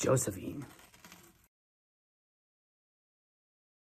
Josephine.